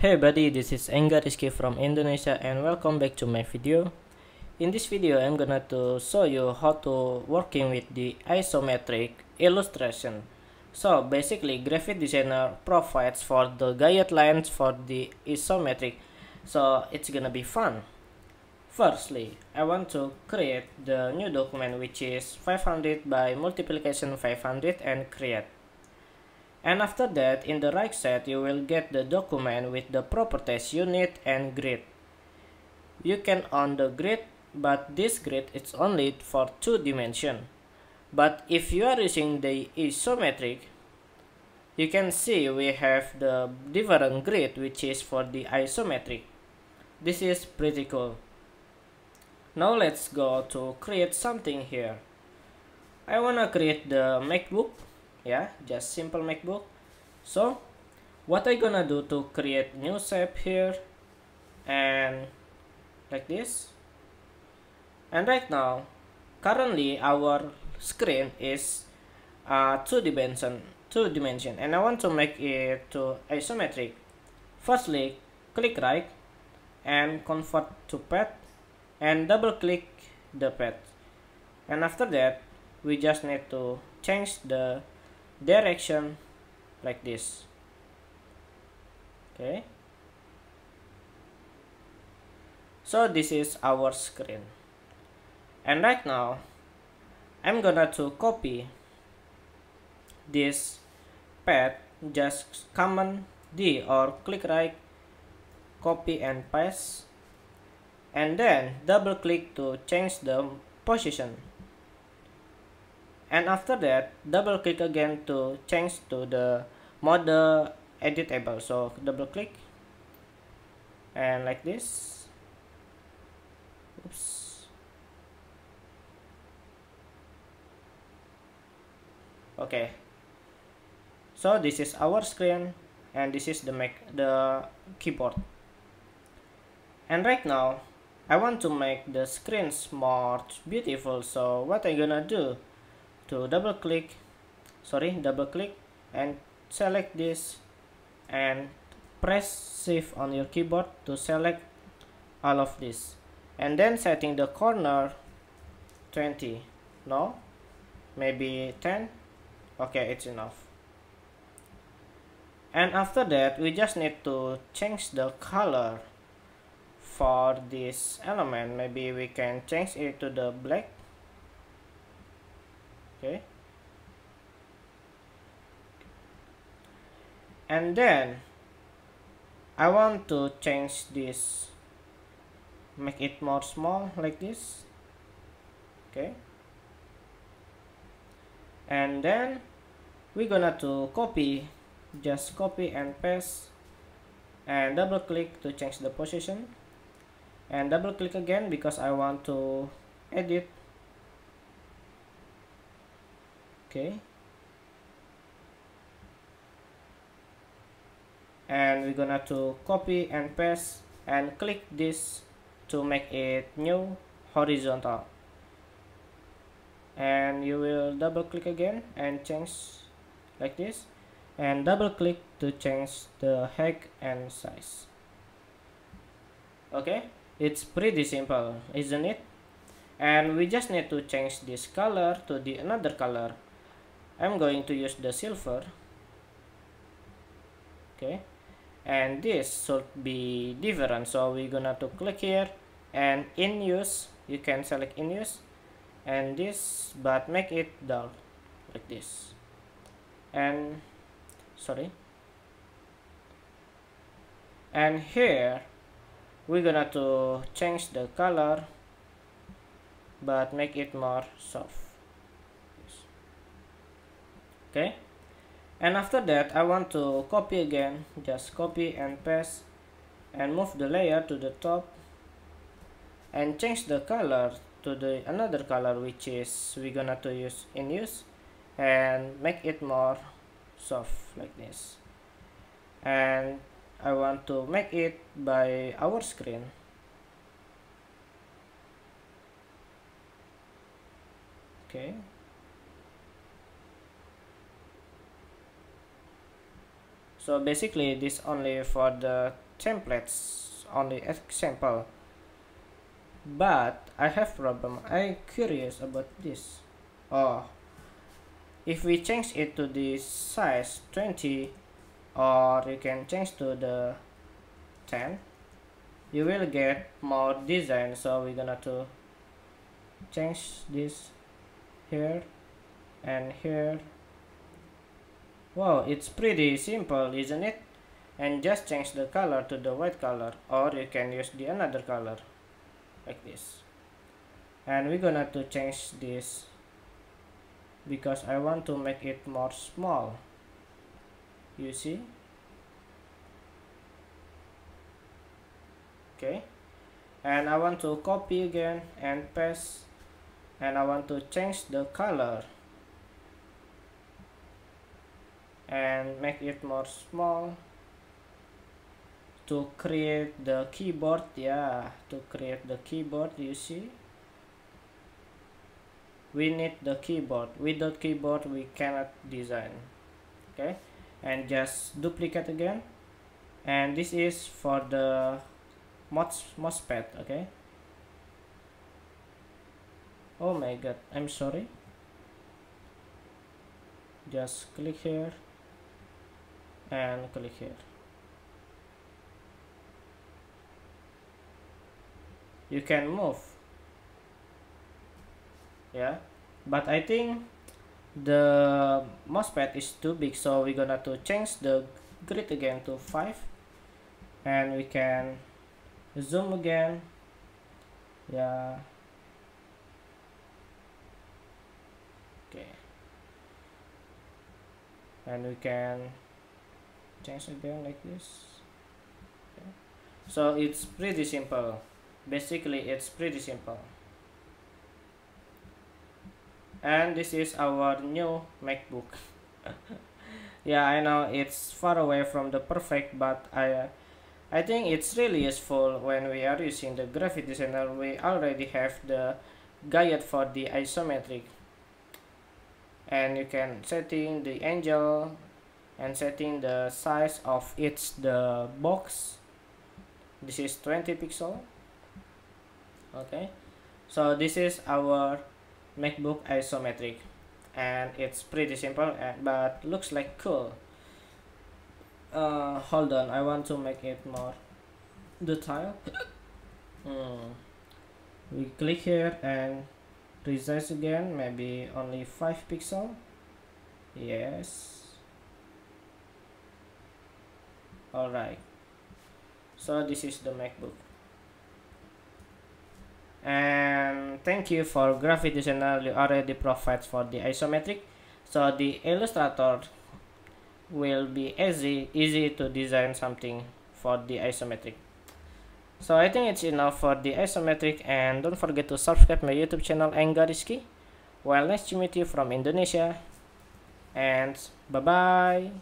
Hey buddy, this is Angga Risky from Indonesia and welcome back to my video. In this video, I'm gonna to show you how to working with the isometric illustration. So basically, Gravit Designer provides for the guidelines for the isometric. So it's gonna be fun. Firstly, I want to create the new document which is 500 by multiplication 500 and create. And after that, in the right side, you will get the document with the properties you need and grid. You can on the grid, but this grid is only for 2 dimensions. But if you are using the isometric, you can see we have the different grid which is for the isometric. This is pretty cool. Now let's go to create something here. I wanna create the MacBook. Yeah, just simple MacBook. So what I gonna do to create new shape here and like this. And right now, currently our screen is 2 dimension, and I want to make it to isometric. Firstly, click right and convert to path and double click the path. And after that, we just need to change the direction like this. Okay, so this is our screen, and right now I'm gonna to copy this path. Just command D or click right, copy and paste, and then double click to change the position. And after that, double click again to change to the model editable. So double click and like this. Oops. Okay. So this is our screen, and this is the keyboard. And right now, I want to make the screens more beautiful. So what I'm gonna do? To double click and select this and press shift on your keyboard to select all of this, and then setting the corner 20, no, maybe 10. Okay, it's enough. And after that, we just need to change the color for this element. Maybe we can change it to the black. Okay, and then I want to change this, make it more small like this. Okay, and then we're gonna to copy, just copy and paste, and double click to change the position, and double click again because I want to edit. Okay, and we're gonna to copy and paste and click this to make it new horizontal, and you will double click again and change like this, and double click to change the height and size. Okay, it's pretty simple, isn't it? And we just need to change this color to the another color. I'm going to use the silver. Okay, and this should be different, so we're gonna to click here and in use, you can select in use, and this, but make it dull like this. And sorry, and here we're gonna to change the color but make it more soft. Okay, and after that, I want to copy again, just copy and paste and move the layer to the top and change the color to the another color which is we're gonna to use in use, and make it more soft like this. And I want to make it by our screen. Okay. So basically, this only for the templates, only example. But I have problem. I curious about this. Oh, if we change it to the size 20, or you can change to the 10, you will get more design. So we're gonna to change this here and here. Wow, it's pretty simple, isn't it? And just change the color to the white color, or you can use the another color like this. And we're gonna to change this because I want to make it more small. You see? Okay, and I want to copy again and paste, and I want to change the color and make it more small to create the keyboard. Yeah, to create the keyboard, you see, we need the keyboard. Without keyboard we cannot design. Okay, and just duplicate again, and this is for the mousepad. Okay, oh my god, I'm sorry. Just click here and click here. You can move, yeah, but I think the mousepad is too big, so we're gonna to change the grid again to 5, and we can zoom again. Yeah, okay, and we can change again like this. Okay. So it's pretty simple. Basically it's pretty simple. And this is our new MacBook. Yeah, I know it's far away from the perfect, but I think it's really useful. When we are using the Gravit Designer, we already have the guide for the isometric, and you can setting the angle and setting the size of the box. This is 20 pixel. Okay, so this is our MacBook isometric, and it's pretty simple, but looks like cool. Hold on, I want to make it more detail. We click here and resize again, maybe only 5 pixel. Yes, alright, so this is the MacBook. And thank you for Gravit Designer, you already provides for the isometric, so the Illustrator will be easy to design something for the isometric. So I think it's enough for the isometric, and don't forget to subscribe my YouTube channel Angga Risky. Well, nice to meet you from Indonesia, and bye bye.